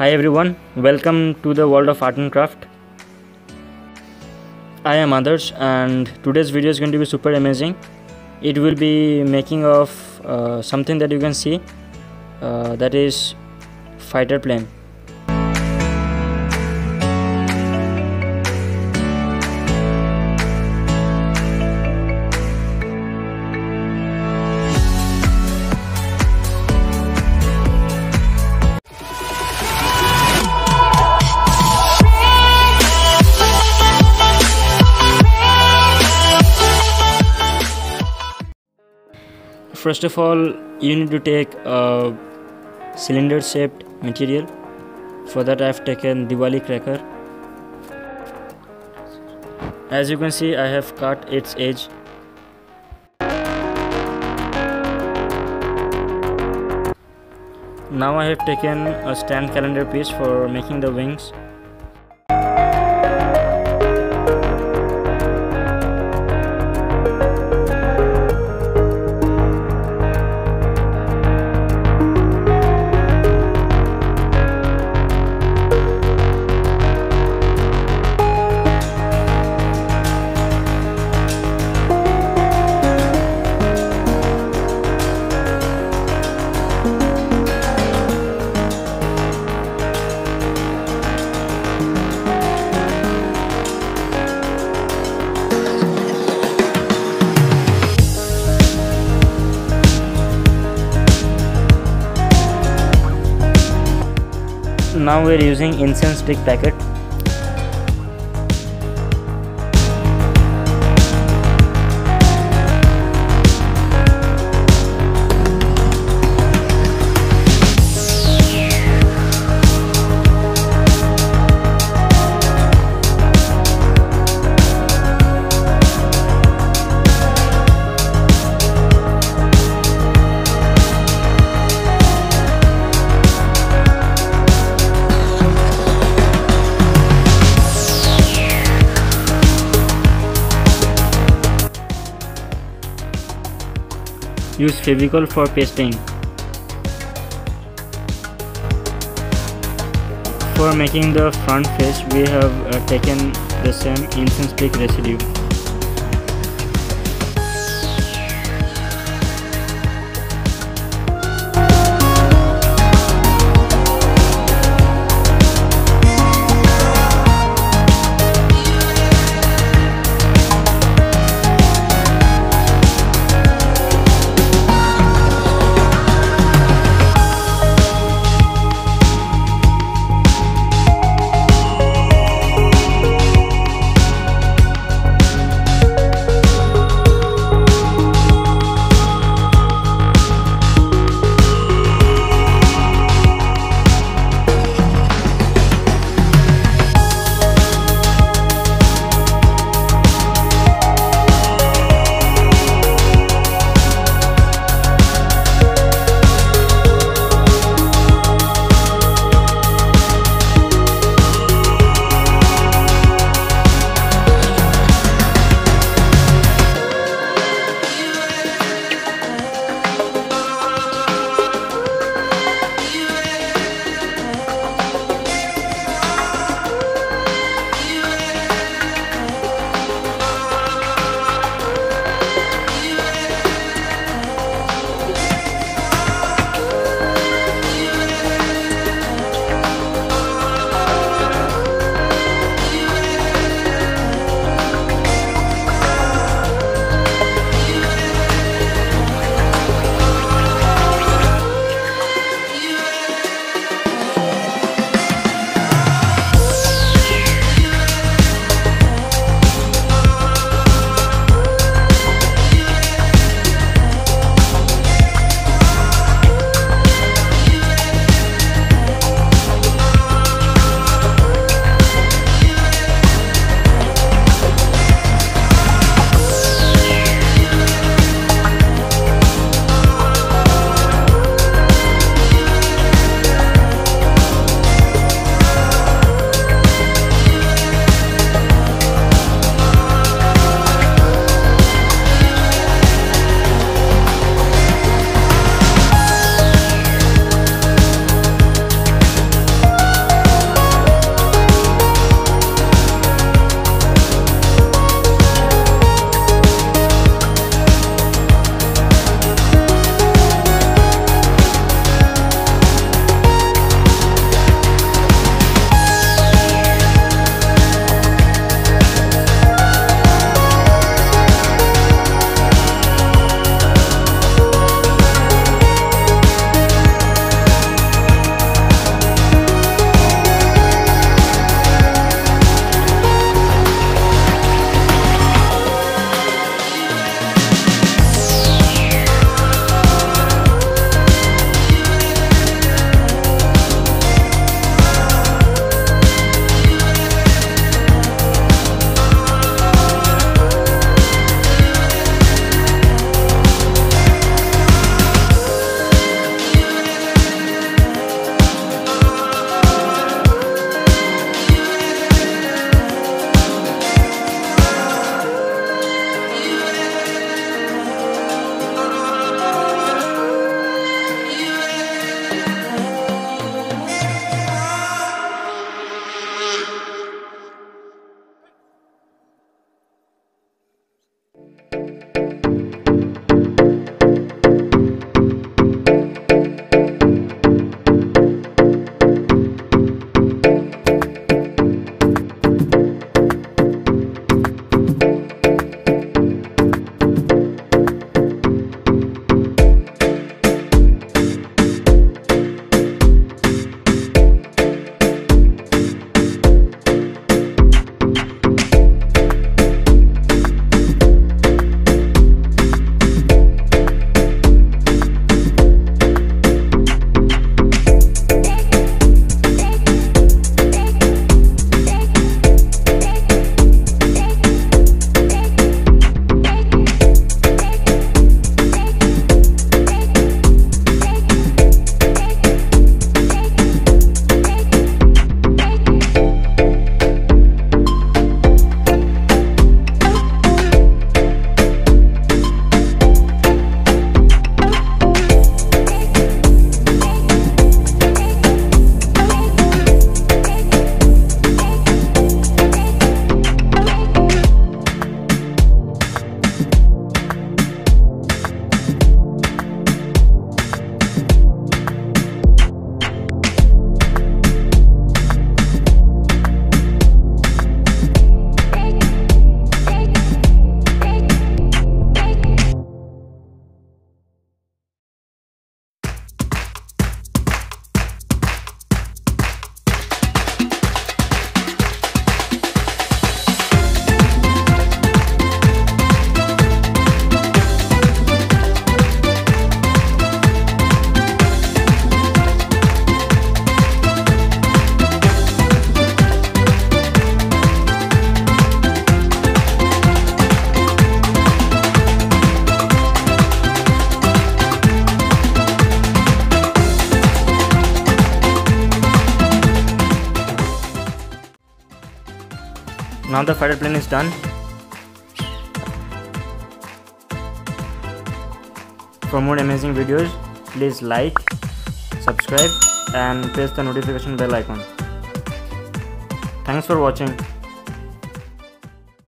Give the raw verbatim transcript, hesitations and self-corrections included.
Hi everyone, welcome to the world of art and craft. I am Adarsh and today's video is going to be super amazing. It will be making of uh, something that you can see, uh, that is fighter plane. First of all, you need to take a cylinder shaped material. For that I have taken Diwali cracker. As you can see, I have cut its edge. Now I have taken a stand calendar piece for making the wings. Now we are using incense stick packet. Use Fevicol for pasting. For making the front face, we have uh, taken the same incense stick residue. Now the fighter plane is done. For more amazing videos, please like, subscribe and press the notification bell icon. Thanks for watching.